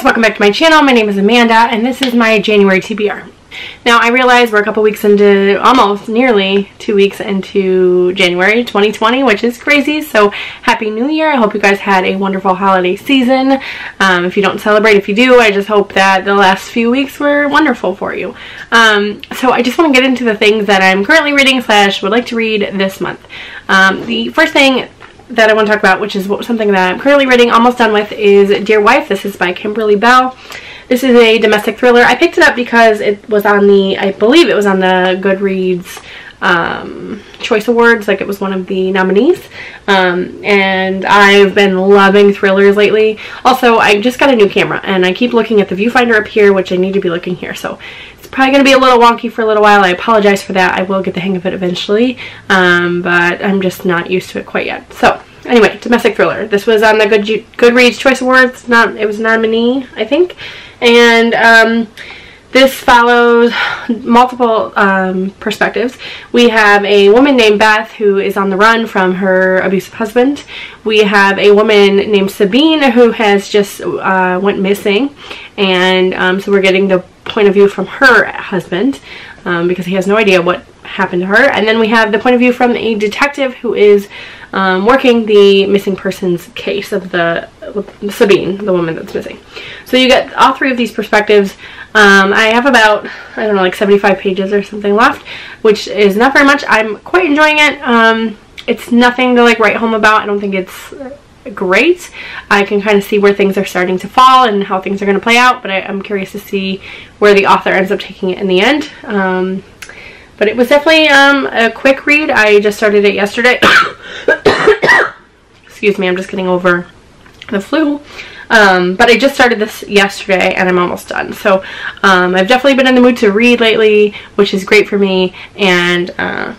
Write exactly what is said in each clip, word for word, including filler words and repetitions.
guys, welcome back to my channel. My name is Amanda and this is my January T B R. Now I realize we're a couple weeks into, almost nearly two weeks into January twenty twenty, which is crazy. So happy new year. I hope you guys had a wonderful holiday season. Um, if you don't celebrate, if you do, I just hope that the last few weeks were wonderful for you. Um, so I just want to get into the things that I'm currently reading slash would like to read this month. Um, the first thing that I want to talk about, which is something that I'm currently reading, almost done with, is Dear Wife. This is by Kimberly Belle. This is a domestic thriller. I picked it up because it was on the, I believe it was on the Goodreads um, Choice Awards, like it was one of the nominees. Um, and I've been loving thrillers lately. Also, I just got a new camera and I keep looking at the viewfinder up here, which I need to be looking here. So it's probably going to be a little wonky for a little while. I apologize for that. I will get the hang of it eventually, um, but I'm just not used to it quite yet. So anyway, domestic thriller. This was on the Good Goodreads Choice Awards. Not, it was a nominee, I think. And um, this follows multiple um, perspectives. We have a woman named Beth who is on the run from her abusive husband. We have a woman named Sabine who has just uh, went missing. And um, so we're getting the point of view from her husband um, because he has no idea what happened to her. And then we have the point of view from a detective who is um, working the missing person's case of the uh, Sabine, the woman that's missing. So you get all three of these perspectives. Um, I have about, I don't know, like seventy-five pages or something left, which is not very much. I'm quite enjoying it. Um, it's nothing to like write home about. I don't think it's great. I can kind of see where things are starting to fall and how things are going to play out, but I, I'm curious to see where the author ends up taking it in the end. Um, But it was definitely um, a quick read. I just started it yesterday. Excuse me, I'm just getting over the flu. Um, but I just started this yesterday and I'm almost done. So um, I've definitely been in the mood to read lately, which is great for me. And uh,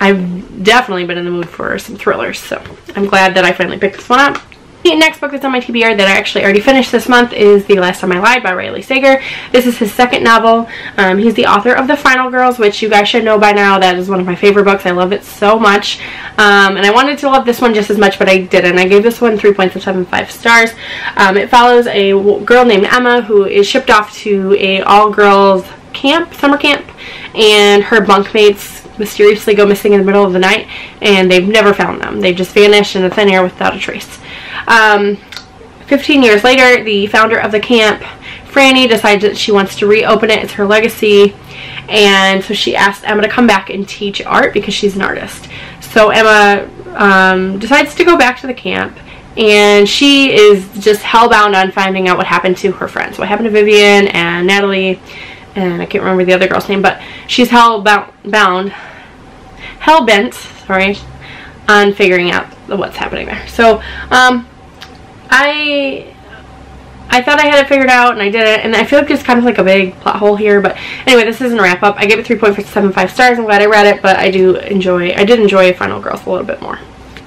I've definitely been in the mood for some thrillers. So I'm glad that I finally picked this one up. The next book that's on my T B R that I actually already finished this month is The Last Time I Lied by Riley Sager. This is his second novel. Um, he's the author of The Final Girls, which you guys should know by now. That is one of my favorite books. I love it so much. Um, and I wanted to love this one just as much, but I didn't. I gave this one three point seven five stars. Um, it follows a girl named Emma who is shipped off to a all-girls camp, summer camp, and her bunkmates mysteriously go missing in the middle of the night, and they've never found them. They just vanished in the thin air without a trace. Um, fifteen years later, the founder of the camp, Franny, decides that she wants to reopen it. It's her legacy, and so she asked Emma to come back and teach art because she's an artist. So Emma um, decides to go back to the camp, and she is just hellbound on finding out what happened to her friends. What happened to Vivian and Natalie, and I can't remember the other girl's name, but she's hell-bound, hell-bent, sorry, on figuring out what's happening there. So, um, I I thought I had it figured out and I didn't, and I feel like there's kind of like a big plot hole here, but anyway, this isn't a wrap up. I gave it three point seven five stars. I'm glad I read it, but I do enjoy, I did enjoy Final Girls a little bit more.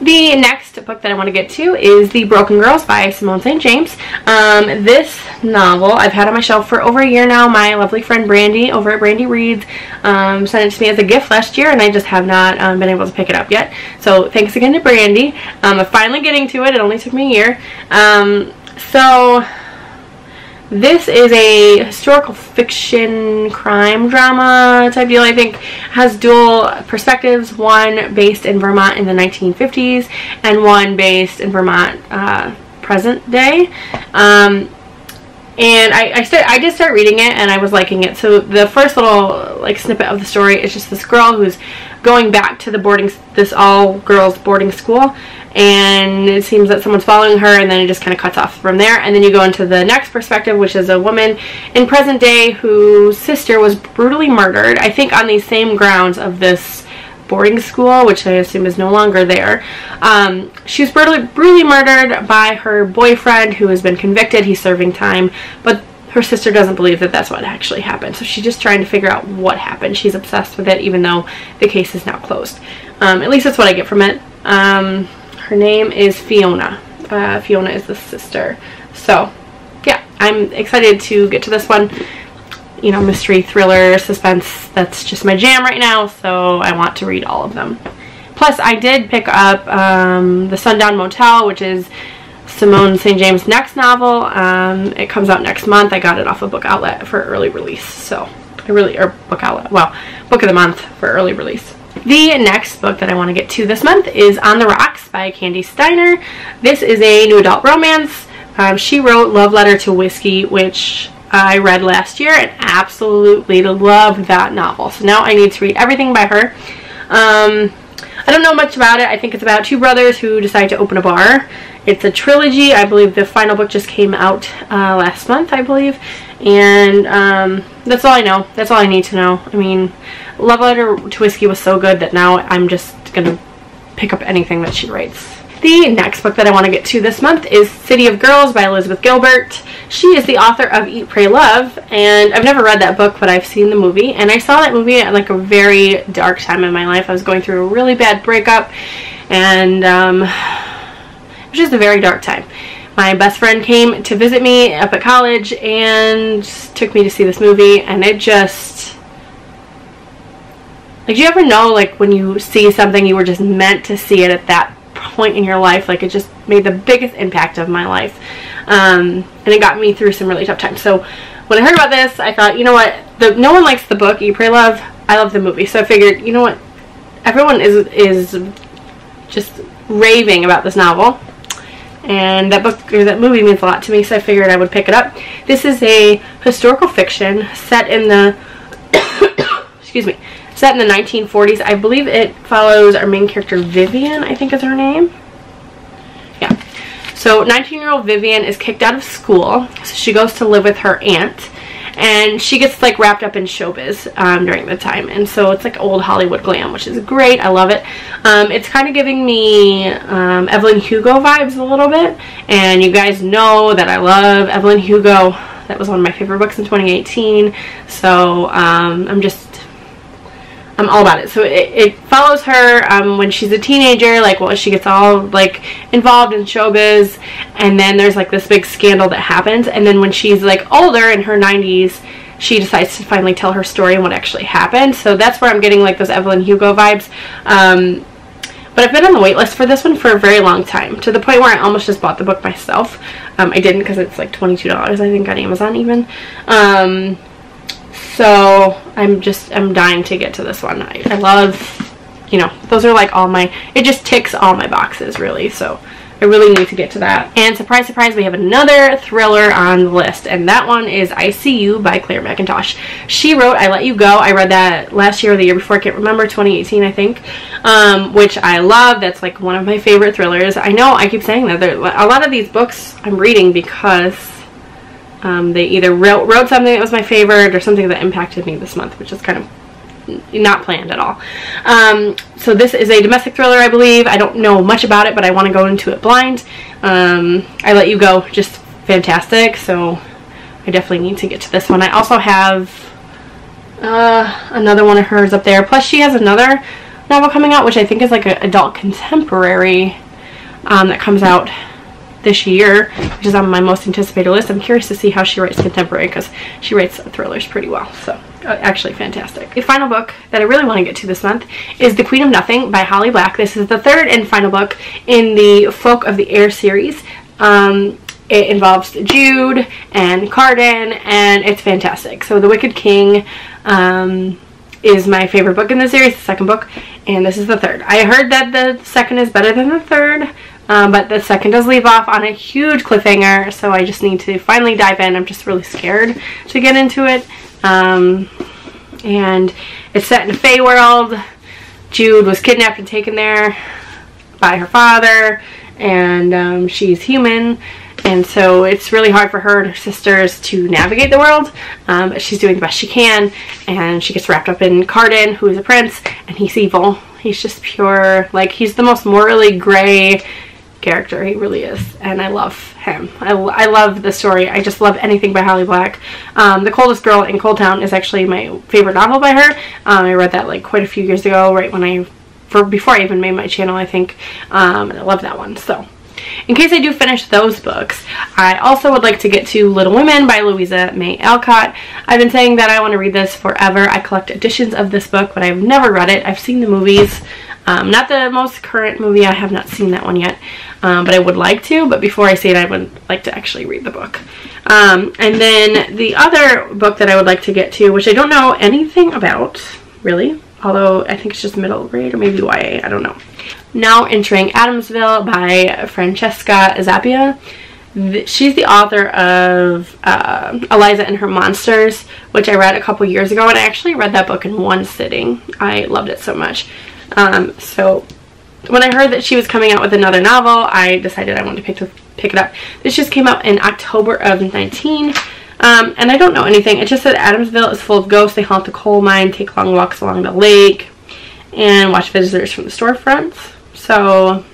The next book that I want to get to is The Broken Girls by Simone Saint James. Um, this novel I've had on my shelf for over a year now. My lovely friend Brandy over at Brandy Reads um, sent it to me as a gift last year, and I just have not um, been able to pick it up yet. So thanks again to Brandy. Um, I'm finally getting to it. It only took me a year. Um, so this is a historical fiction crime drama type deal, I think. It has dual perspectives, one based in Vermont in the nineteen fifties and one based in Vermont uh, present day. Um, and I, I, start, I did start reading it and I was liking it. So the first little like snippet of the story is just this girl who's going back to the boarding, this all-girls boarding school, and it seems that someone's following her, and then it just kind of cuts off from there. And then you go into the next perspective, which is a woman in present day whose sister was brutally murdered, I think on the same grounds of this boarding school, which I assume is no longer there. Um, she was brutally, brutally murdered by her boyfriend who has been convicted. He's serving time, but her sister doesn't believe that that's what actually happened. So she's just trying to figure out what happened. She's obsessed with it, even though the case is now closed. Um, at least that's what I get from it. Um, her name is Fiona. Uh, Fiona is the sister. So, yeah, I'm excited to get to this one. You know, mystery, thriller, suspense, that's just my jam right now, so I want to read all of them. Plus, I did pick up um, The Sundown Motel, which is Simone Saint James' next novel. Um, it comes out next month. I got it off of Book Outlet for early release. So I really, or Book Outlet, well, Book of the Month for early release. The next book that I want to get to this month is On The Rocks by Kandi Steiner. This is a new adult romance. Um, she wrote Love Letter to Whiskey, which I read last year and absolutely loved that novel. So now I need to read everything by her. Um, I don't know much about it. I think it's about two brothers who decide to open a bar. It's a trilogy. I believe the final book just came out uh, last month, I believe. And um, that's all I know. That's all I need to know. I mean, Love Letter to Whiskey was so good that now I'm just going to pick up anything that she writes. The next book that I want to get to this month is City of Girls by Elizabeth Gilbert. She is the author of Eat, Pray, Love, and I've never read that book, but I've seen the movie, and I saw that movie at like a very dark time in my life. I was going through a really bad breakup, and um, it was just a very dark time. My best friend came to visit me up at college and took me to see this movie, and it just... Like, do you ever know, like, when you see something, you were just meant to see it at that point in your life? Like, it just made the biggest impact of my life, um and it got me through some really tough times. So when I heard about this, I thought, you know what, the no one likes the book Eat, Pray, Love. I love the movie, so I figured, you know what, everyone is is just raving about this novel, and that book or that movie means a lot to me, so I figured I would pick it up. This is a historical fiction set in the excuse me set in the nineteen forties. I believe it follows our main character Vivian, I think is her name. Yeah. So nineteen year old Vivian is kicked out of school, so she goes to live with her aunt, and she gets like wrapped up in showbiz um, during the time, and so it's like old Hollywood glam, which is great. I love it. Um, it's kind of giving me um, Evelyn Hugo vibes a little bit, and you guys know that I love Evelyn Hugo. That was one of my favorite books in twenty eighteen, so um, I'm just I'm all about it. So it, it follows her um, when she's a teenager, like, well, she gets all like involved in showbiz, and then there's like this big scandal that happens, and then when she's like older in her nineties, she decides to finally tell her story and what actually happened. So that's where I'm getting like those Evelyn Hugo vibes. Um, but I've been on the wait list for this one for a very long time, to the point where I almost just bought the book myself. Um, I didn't, because it's like twenty-two dollars, I think, on Amazon even. Um, So I'm just, I'm dying to get to this one. I, I love, you know, those are like all my, it just ticks all my boxes really. So I really need to get to that. And surprise, surprise, we have another thriller on the list. And that one is I See You by Claire McIntosh. She wrote I Let You Go. I read that last year or the year before. I can't remember, twenty eighteen, I think, um, which I love. That's like one of my favorite thrillers. I know I keep saying that. There, a lot of these books I'm reading because Um, they either wrote, wrote something that was my favorite or something that impacted me this month, which is kind of not planned at all. Um, so this is a domestic thriller, I believe. I don't know much about it, but I want to go into it blind. Um, I Let You Go, just fantastic. So I definitely need to get to this one. I also have uh, another one of hers up there. Plus she has another novel coming out, which I think is like an adult contemporary um, that comes out this year, which is on my most anticipated list. I'm curious to see how she writes contemporary, because she writes thrillers pretty well, so uh, actually fantastic. The final book that I really want to get to this month is The Queen of Nothing by Holly Black. This is the third and final book in the Folk of the Air series. Um, it involves Jude and Carden, and it's fantastic. So The Wicked King um, is my favorite book in the series, the second book, and this is the third. I heard that the second is better than the third. Um, but the second does leave off on a huge cliffhanger, so I just need to finally dive in. I'm just really scared to get into it. Um, and it's set in a Fey world. Jude was kidnapped and taken there by her father, and um, she's human, and so it's really hard for her and her sisters to navigate the world. Um, but she's doing the best she can, and she gets wrapped up in Carden, who is a prince, and he's evil. He's just pure, like, he's the most morally gray character, he really is, and I love him. I, I love the story. I just love anything by Holly Black. Um, The Coldest Girl in Cold Town is actually my favorite novel by her. Um, I read that like quite a few years ago, right when I, for, before I even made my channel, I think, um, and I love that one. So in case I do finish those books, I also would like to get to Little Women by Louisa May Alcott. I've been saying that I want to read this forever. I collect editions of this book, but I've never read it. I've seen the movies. Um, not the most current movie. I have not seen that one yet, um, but I would like to. But before I say it, I would like to actually read the book. Um, and then the other book that I would like to get to, which I don't know anything about, really, although I think it's just middle grade or maybe Y A, I don't know. Now Entering Adamsville by Francesca Zappia. She's the author of uh, Eliza and Her Monsters, which I read a couple years ago, and I actually read that book in one sitting. I loved it so much. Um, so when I heard that she was coming out with another novel, I decided I wanted to pick, the, pick it up. This just came out in October of nineteen. Um, and I don't know anything. It just said Adamsville is full of ghosts. They haunt the coal mine, take long walks along the lake, and watch visitors from the storefronts. So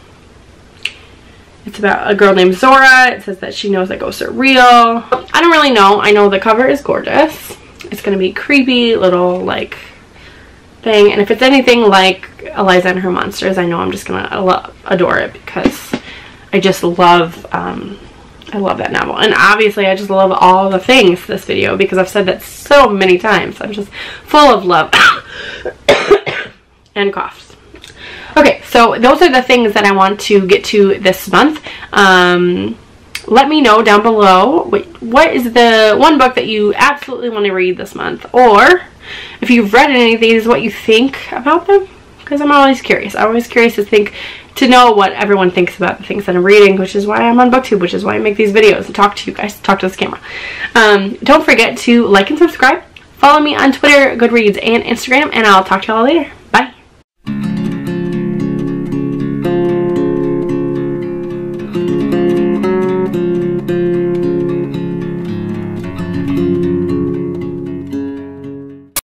it's about a girl named Zora. It says that she knows that ghosts are real. I don't really know. I know the cover is gorgeous. It's going to be creepy little like thing. And if it's anything like Eliza and Her Monsters, I know I'm just going to adore it, because I just love, um, I love that novel. And obviously I just love all the things this video, because I've said that so many times. I'm just full of love and coughs. Okay, so those are the things that I want to get to this month. Um, let me know down below what, what is the one book that you absolutely want to read this month, or if you've read any of these, what you think about them, because I'm always curious. I'm always curious to think, to know what everyone thinks about the things that I'm reading, which is why I'm on BookTube, which is why I make these videos and talk to you guys, talk to this camera. Um, don't forget to like and subscribe. Follow me on Twitter, Goodreads, and Instagram, and I'll talk to y'all later.